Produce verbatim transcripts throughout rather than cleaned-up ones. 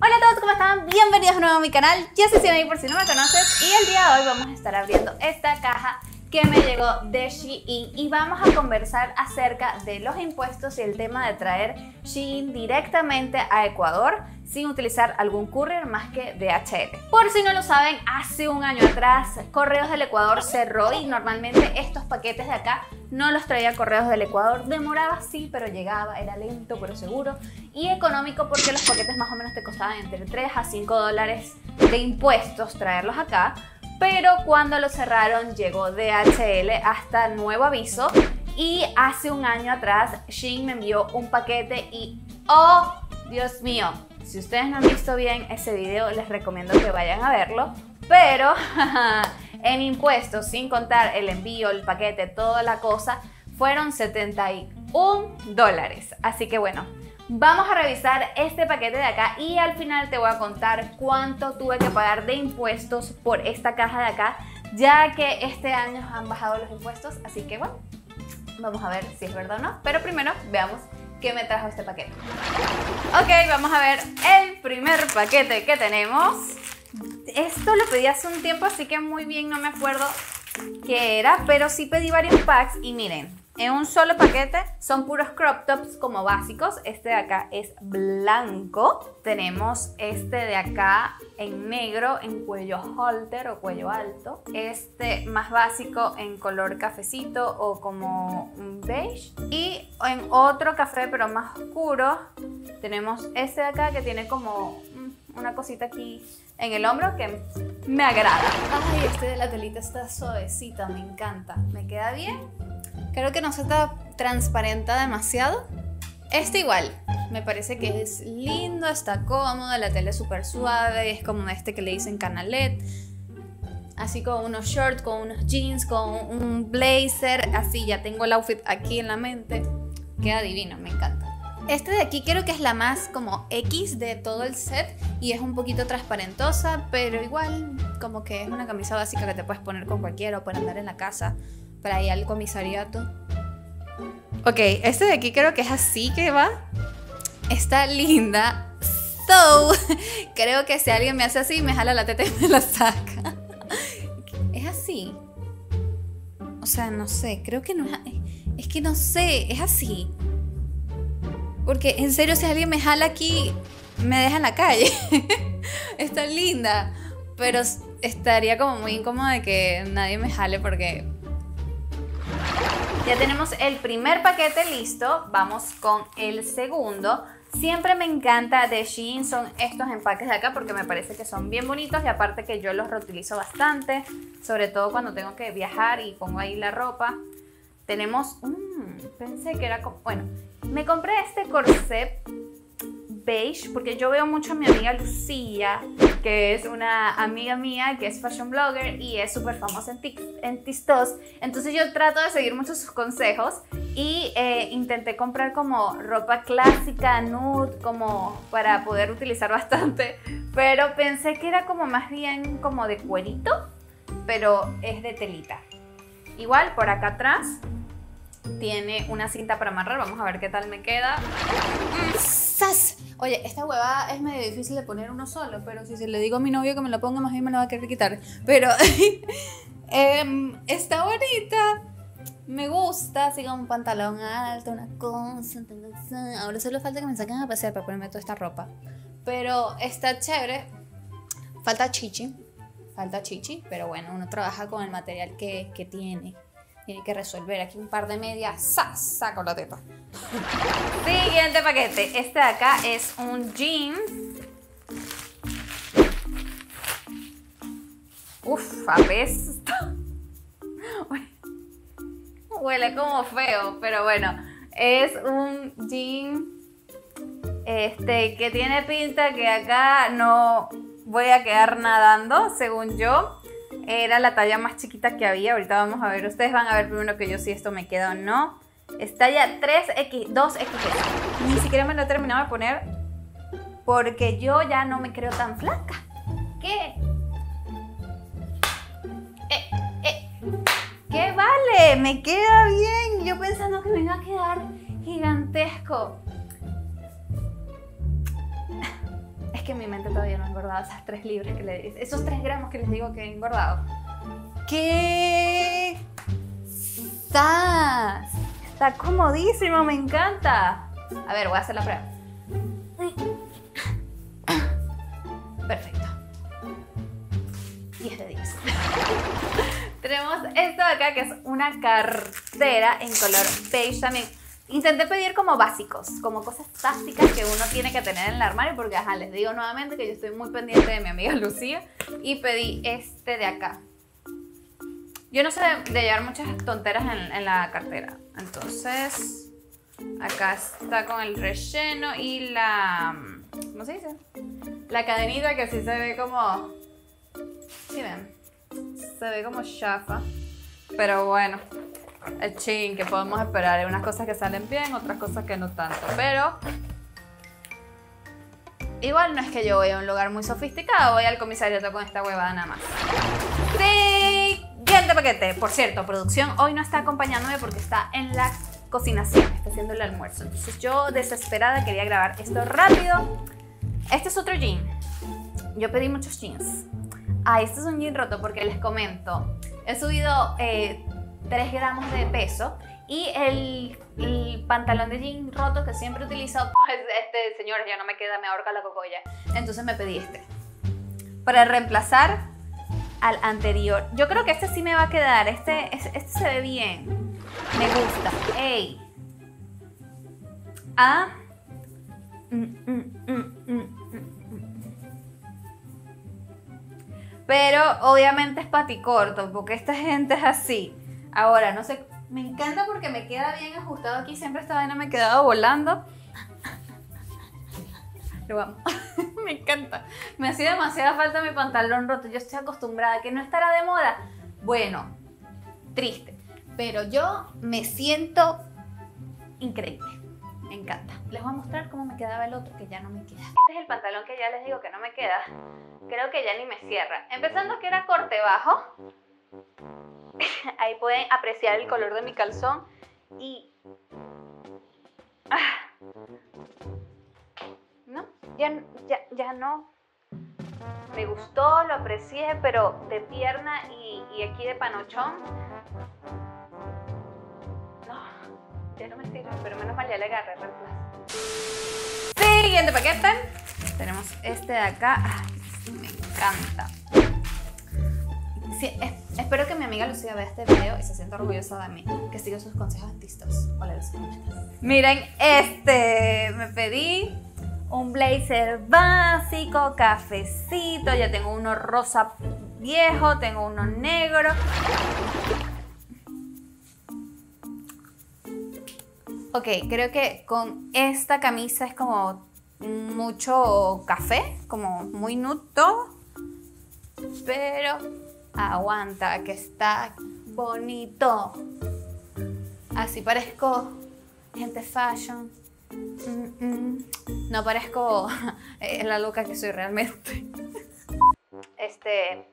Hola a todos, ¿cómo están? Bienvenidos de nuevo a mi canal. Yo soy Sinaí por si no me conoces y el día de hoy vamos a estar abriendo esta caja que me llegó de Shein y vamos a conversar acerca de los impuestos y el tema de traer Shein directamente a Ecuador sin utilizar algún courier más que D H L. Por si no lo saben, hace un año atrás Correos del Ecuador cerró y normalmente estos paquetes de acá no los traía Correos del Ecuador. Demoraba, sí, pero llegaba, era lento pero seguro y económico porque los paquetes más o menos te costaban entre tres a cinco dólares de impuestos traerlos acá. Pero cuando lo cerraron llegó D H L hasta nuevo aviso y hace un año atrás Shein me envió un paquete y ¡oh, Dios mío! Si ustedes no han visto bien ese video les recomiendo que vayan a verlo, pero en impuestos, sin contar el envío, el paquete, toda la cosa, fueron setenta y un dólares. Así que bueno, vamos a revisar este paquete de acá y al final te voy a contar cuánto tuve que pagar de impuestos por esta caja de acá, ya que este año han bajado los impuestos, así que bueno, vamos a ver si es verdad o no, pero primero veamos qué me trajo este paquete. Ok, vamos a ver el primer paquete que tenemos. Esto lo pedí hace un tiempo, así que muy bien no me acuerdo qué era, pero sí pedí varios packs y miren, en un solo paquete son puros crop tops como básicos. Este de acá es blanco. Tenemos este de acá en negro, en cuello halter o cuello alto. Este más básico en color cafecito o como un beige. Y en otro café pero más oscuro tenemos este de acá que tiene como una cosita aquí en el hombro que me agrada. Ay, este de la telita está suavecita, me encanta. Me queda bien. Creo que no se transparenta demasiado. Este igual, me parece que es lindo, está cómodo, la tela es súper suave, es como este que le dicen canalet. Así con unos shorts, con unos jeans, con un blazer, así ya tengo el outfit aquí en la mente. Queda divino, me encanta. Este de aquí creo que es la más como X de todo el set y es un poquito transparentosa, pero igual como que es una camisa básica que te puedes poner con cualquiera o para andar en la casa, para ir al comisariato. Ok, este de aquí creo que es así que va. Está linda. So, creo que si alguien me hace así, me jala la teta y me la saca. Es así. O sea, no sé, creo que no es... Es que no sé, es así. Porque en serio, si alguien me jala aquí, me deja en la calle. Está linda. Pero estaría como muy incómoda de que nadie me jale porque... Ya tenemos el primer paquete listo, vamos con el segundo. Siempre me encanta de Shein son estos empaques de acá porque me parece que son bien bonitos y aparte que yo los reutilizo bastante, sobre todo cuando tengo que viajar y pongo ahí la ropa. Tenemos, mmm, pensé que era como, bueno, me compré este corset beige porque yo veo mucho a mi amiga Lucía, que es una amiga mía que es fashion blogger y es súper famosa en, en TikTok. Entonces yo trato de seguir muchos sus consejos y eh, intenté comprar como ropa clásica, nude, como para poder utilizar bastante, pero pensé que era como más bien como de cuerito, pero es de telita. Igual por acá atrás tiene una cinta para amarrar, vamos a ver qué tal me queda. ¡Sas! Oye, esta huevada es medio difícil de poner uno solo, pero si se le digo a mi novio que me la ponga, más bien me la va a querer quitar. Pero eh, está bonita, me gusta, así como un pantalón alto, una cosa. Ahora solo falta que me saquen a pasear para ponerme toda esta ropa. Pero está chévere, falta chichi, falta chichi, pero bueno, uno trabaja con el material que, que tiene. Tiene que resolver aquí un par de medias, ¡sa! Saco la teta. Siguiente paquete. Este de acá es un jeans. Uf, apesta. Huele como feo, pero bueno. Es un jean este, que tiene pinta que acá no voy a quedar nadando, según yo. Era la talla más chiquita que había, ahorita vamos a ver, ustedes van a ver primero que yo si esto me queda o no. Es talla tres equis, dos equis ele. Ni siquiera me lo he terminado de poner porque yo ya no me creo tan flaca. ¿Qué? Eh, eh. ¿Qué vale? Me queda bien. Yo pensando que me iba a quedar gigantesco. Es que en mi mente todavía no he engordado esas tres libras que le, esos tres gramos que les digo que he engordado. ¿Qué? ¡Estás! Está comodísimo, me encanta. A ver, voy a hacer la prueba. Perfecto. diez de diez. Tenemos esto de acá que es una cartera en color beige también. Intenté pedir como básicos, como cosas básicas que uno tiene que tener en el armario porque, ajá, les digo nuevamente que yo estoy muy pendiente de mi amiga Lucía y pedí este de acá. Yo no sé de, de llevar muchas tonteras en, en la cartera, entonces acá está con el relleno y la, ¿cómo se dice? La cadenita que sí se ve como, sí ven, se ve como chafa, pero bueno. El chin que podemos esperar, hay unas cosas que salen bien, otras cosas que no tanto, pero igual no es que yo voy a un lugar muy sofisticado, voy al comisariato con esta huevada nada más. Siguiente paquete, por cierto, producción hoy no está acompañándome porque está en la cocinación, está haciendo el almuerzo, entonces yo desesperada quería grabar esto rápido. Este es otro jean, yo pedí muchos jeans. Ah, este es un jean roto porque les comento, he subido eh, tres gramos de peso y el, el pantalón de jean roto que siempre utilizo, pues este, señores, ya no me queda, me ahorca la cocoya, entonces me pedí este para reemplazar al anterior. Yo creo que este sí me va a quedar, este, este, este se ve bien, me gusta. Ey. Ah. Mm, mm, mm, mm. Pero obviamente es paticorto porque esta gente es así. Ahora, no sé, me encanta porque me queda bien ajustado aquí, siempre esta vaina me he quedado volando. Lo amo, me encanta. Me hacía demasiada falta mi pantalón roto, yo estoy acostumbrada a que no estará de moda. Bueno, triste, pero yo me siento increíble, me encanta. Les voy a mostrar cómo me quedaba el otro que ya no me queda. Este es el pantalón que ya les digo que no me queda, creo que ya ni me cierra. Empezando que era corte bajo. Ahí pueden apreciar el color de mi calzón y... Ah. No, ya, ya, ya no. Me gustó, lo aprecié, pero de pierna y, y aquí de panochón. No, ya no me sirve, pero menos mal ya le agarré reemplazo. Siguiente paquete. Tenemos este de acá. Ay, me encanta. Sí, es, espero que mi amiga Lucía vea este video y se sienta orgullosa de mí, que sigo sus consejos antistos. Hola, Lucía. Miren este, me pedí un blazer básico, cafecito, ya tengo uno rosa viejo, tengo uno negro. Ok, creo que con esta camisa es como mucho café, como muy nude, pero... Aguanta, que está bonito. Así parezco gente fashion. Mm -mm. No parezco eh, la loca que soy realmente. Este...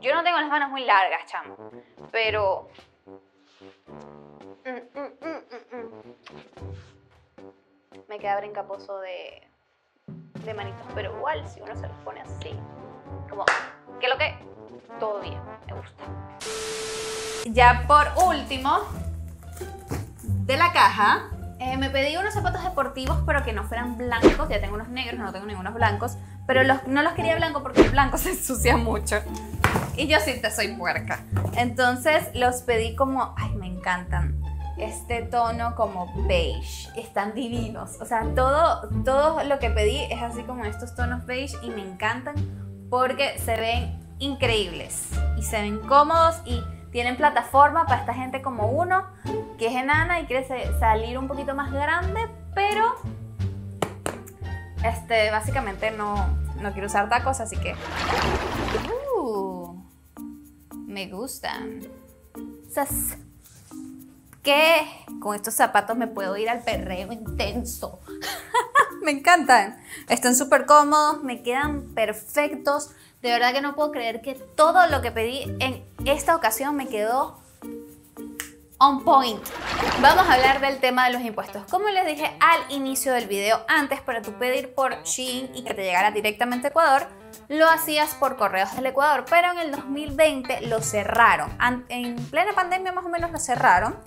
Yo no tengo las manos muy largas, chamo. Pero... Mm -mm -mm -mm -mm. Me queda brincaposo de... de manitos, pero igual si uno se los pone así, como, ¿qué es lo que? Todo bien, me gusta. Ya por último, de la caja, eh, me pedí unos zapatos deportivos, pero que no fueran blancos, ya tengo unos negros, no tengo ningunos blancos, pero los, no los quería blancos porque el blanco se ensucia mucho, y yo sí te soy puerca, entonces los pedí como, ay, me encantan. Este tono como beige, están divinos, o sea, todo, todo lo que pedí es así como estos tonos beige y me encantan porque se ven increíbles y se ven cómodos y tienen plataforma para esta gente como uno que es enana y quiere salir un poquito más grande, pero este, básicamente no, no quiero usar tacos, así que uh, me gustan. Sas. Que con estos zapatos me puedo ir al perreo intenso. Me encantan, están súper cómodos, me quedan perfectos. De verdad que no puedo creer que todo lo que pedí en esta ocasión me quedó on point. Vamos a hablar del tema de los impuestos. Como les dije al inicio del video, antes para tu pedir por Shein y que te llegara directamente a Ecuador, lo hacías por Correos del Ecuador, pero en el dos mil veinte lo cerraron. En plena pandemia más o menos lo cerraron.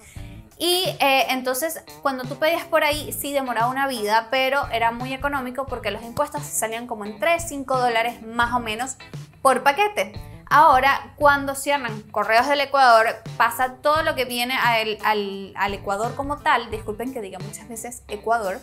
Y eh, entonces cuando tú pedías por ahí sí demoraba una vida, pero era muy económico porque los impuestos salían como en tres, cinco dólares más o menos por paquete. Ahora, cuando cierran Correos del Ecuador, pasa todo lo que viene a el, al, al Ecuador como tal, disculpen que diga muchas veces Ecuador,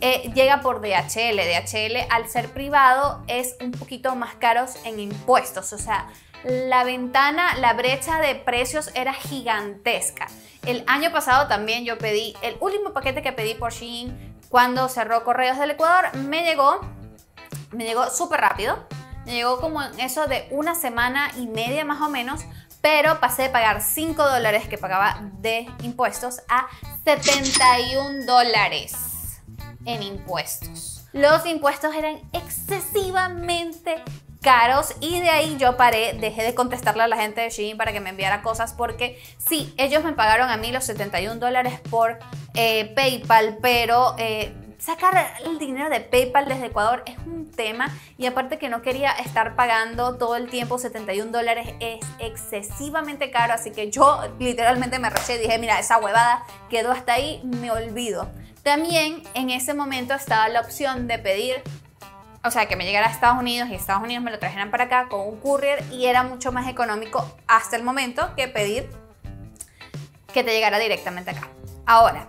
eh, llega por D H L. D H L, al ser privado, es un poquito más caros en impuestos. O sea, la ventana, la brecha de precios era gigantesca. El año pasado también yo pedí, el último paquete que pedí por Shein, cuando cerró Correos del Ecuador, me llegó, me llegó súper rápido. Me llegó como en eso de una semana y media más o menos, pero pasé de pagar cinco dólares que pagaba de impuestos a setenta y un dólares en impuestos. Los impuestos eran excesivamente caros y de ahí yo paré, dejé de contestarle a la gente de Shein para que me enviara cosas porque sí, ellos me pagaron a mí los setenta y un dólares por eh, PayPal, pero... Eh, Sacar el dinero de PayPal desde Ecuador es un tema y aparte que no quería estar pagando todo el tiempo setenta y un dólares, es excesivamente caro, así que yo literalmente me reché y dije, mira, esa huevada quedó hasta ahí, me olvido. También en ese momento estaba la opción de pedir, o sea, que me llegara a Estados Unidos y Estados Unidos me lo trajeran para acá con un courier y era mucho más económico hasta el momento que pedir que te llegara directamente acá. Ahora,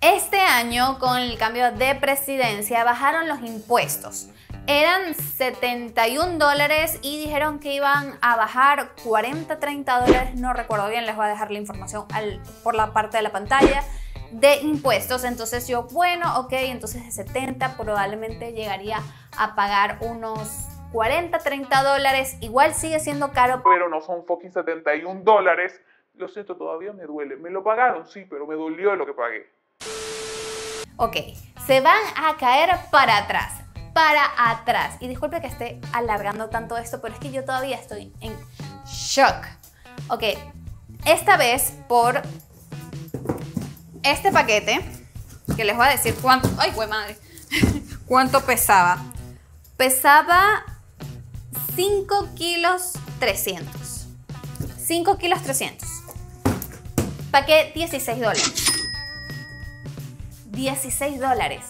este año, con el cambio de presidencia, bajaron los impuestos. Eran setenta y un dólares y dijeron que iban a bajar cuarenta, treinta dólares, no recuerdo bien, les voy a dejar la información al, por la parte de la pantalla, de impuestos. Entonces yo, bueno, ok, entonces de setenta probablemente llegaría a pagar unos cuarenta, treinta dólares. Igual sigue siendo caro. Pero no son fucking setenta y un dólares. Lo siento, todavía me duele. Me lo pagaron, sí, pero me dolió lo que pagué. Ok, se van a caer para atrás, para atrás. Y disculpe que esté alargando tanto esto, pero es que yo todavía estoy en shock. Ok, esta vez por este paquete, que les voy a decir cuánto... ¡Ay, güey madre! ¿Cuánto pesaba? Pesaba cinco kilos trescientos. cinco kilos trescientos. Pagué dieciséis dólares. dieciséis dólares.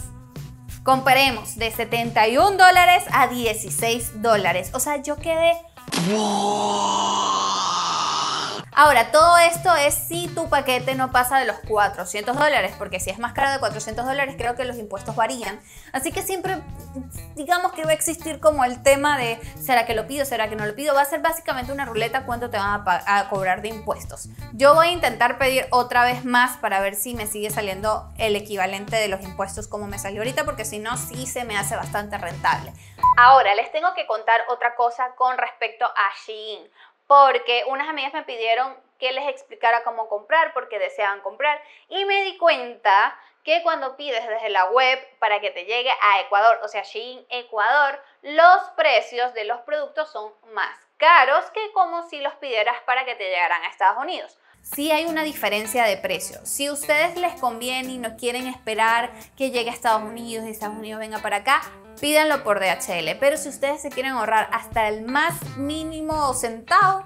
Comparemos de setenta y un dólares a dieciséis dólares. O sea, yo quedé... Ahora, todo esto es si tu paquete no pasa de los cuatrocientos dólares, porque si es más caro de cuatrocientos dólares, creo que los impuestos varían. Así que siempre, digamos que va a existir como el tema de ¿será que lo pido? ¿Será que no lo pido? Va a ser básicamente una ruleta cuánto te van a, a cobrar de impuestos. Yo voy a intentar pedir otra vez más para ver si me sigue saliendo el equivalente de los impuestos como me salió ahorita, porque si no, sí se me hace bastante rentable. Ahora, les tengo que contar otra cosa con respecto a Shein. Porque unas amigas me pidieron que les explicara cómo comprar, porque deseaban comprar. Y me di cuenta que cuando pides desde la web para que te llegue a Ecuador, o sea, Shein Ecuador, los precios de los productos son más caros que como si los pidieras para que te llegaran a Estados Unidos. Sí hay una diferencia de precio. Si a ustedes les conviene y no quieren esperar que llegue a Estados Unidos y Estados Unidos venga para acá, pídanlo por D H L, pero si ustedes se quieren ahorrar hasta el más mínimo centavo,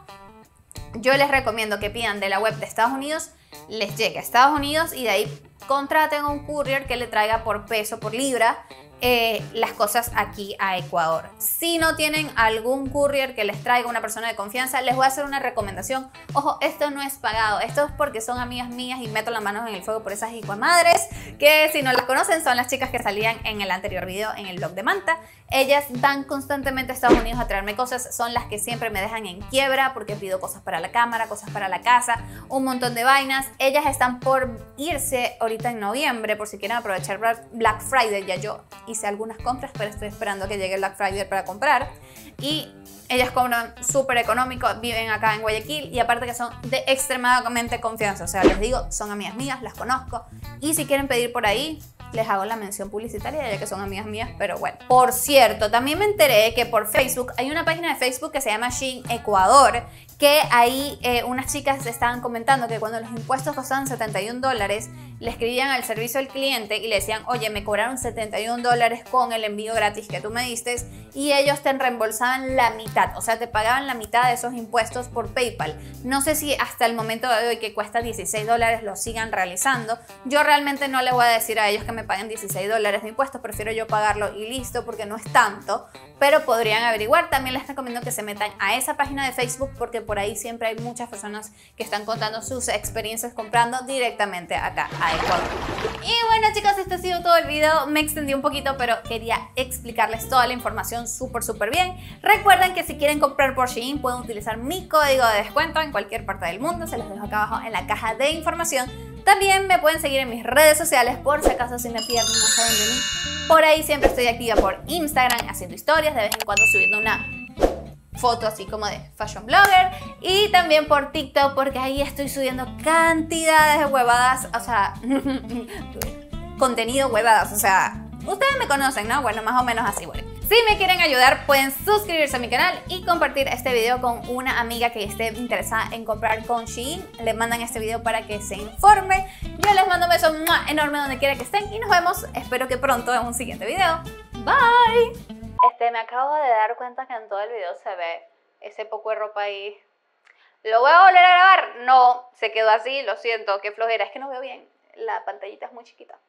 yo les recomiendo que pidan de la web de Estados Unidos, les llegue a Estados Unidos y de ahí contraten a un courier que le traiga por peso, por libra, eh, las cosas aquí a Ecuador. Si no tienen algún courier que les traiga una persona de confianza, les voy a hacer una recomendación. Ojo, esto no es pagado, esto es porque son amigas mías y meto las manos en el fuego por esas hijuemadres, que si no las conocen son las chicas que salían en el anterior video en el blog de Manta. Ellas van constantemente a Estados Unidos a traerme cosas, son las que siempre me dejan en quiebra porque pido cosas para la cámara, cosas para la casa, un montón de vainas. Ellas están por irse ahorita en noviembre, por si quieren aprovechar Black Friday. Ya yo hice algunas compras, pero estoy esperando que llegue el Black Friday para comprar. Y ellas cobran súper económico, viven acá en Guayaquil y aparte que son de extremadamente confianza. O sea, les digo, son amigas mías, las conozco. Y si quieren pedir por ahí, les hago la mención publicitaria ya que son amigas mías, pero bueno. Por cierto, también me enteré que por Facebook hay una página de Facebook que se llama Shein Ecuador, que ahí eh, unas chicas estaban comentando que cuando los impuestos costaban setenta y un dólares, le escribían al servicio al cliente y le decían, oye, me cobraron setenta y un dólares con el envío gratis que tú me diste, y ellos te reembolsaban la mitad, o sea, te pagaban la mitad de esos impuestos por PayPal. No sé si hasta el momento de hoy, que cuesta dieciséis dólares, lo sigan realizando. Yo realmente no le voy a decir a ellos que me paguen dieciséis dólares de impuestos, prefiero yo pagarlo y listo, porque no es tanto, pero podrían averiguar. También les recomiendo que se metan a esa página de Facebook, porque por ahí siempre hay muchas personas que están contando sus experiencias comprando directamente acá a Ecuador. Y bueno, chicos, este ha sido todo el video. Me extendí un poquito, pero quería explicarles toda la información súper súper bien. Recuerden que si quieren comprar por Shein pueden utilizar mi código de descuento en cualquier parte del mundo, se los dejo acá abajo en la caja de información. También me pueden seguir en mis redes sociales, por si acaso si me pierden no saben de mí. Por ahí siempre estoy activa por Instagram haciendo historias, de vez en cuando subiendo una foto así como de fashion blogger, y también por TikTok, porque ahí estoy subiendo cantidades de huevadas, o sea, contenido huevadas, o sea, ustedes me conocen, ¿no? Bueno, más o menos así, bueno. Si me quieren ayudar pueden suscribirse a mi canal y compartir este video con una amiga que esté interesada en comprar con Shein. Le mandan este video para que se informe. Yo les mando un beso enorme donde quiera que estén y nos vemos, espero que pronto, en un siguiente video. Bye. Este, me acabo de dar cuenta que en todo el video se ve ese poco de ropa ahí. ¿Lo voy a volver a grabar? No, se quedó así, lo siento, qué flojera, es que no veo bien. La pantallita es muy chiquita.